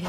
kill.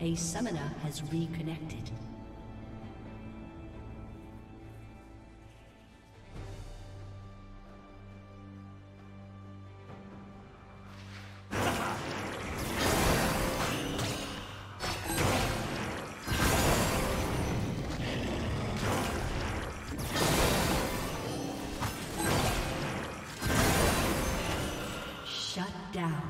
A summoner has reconnected. Shut down.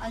A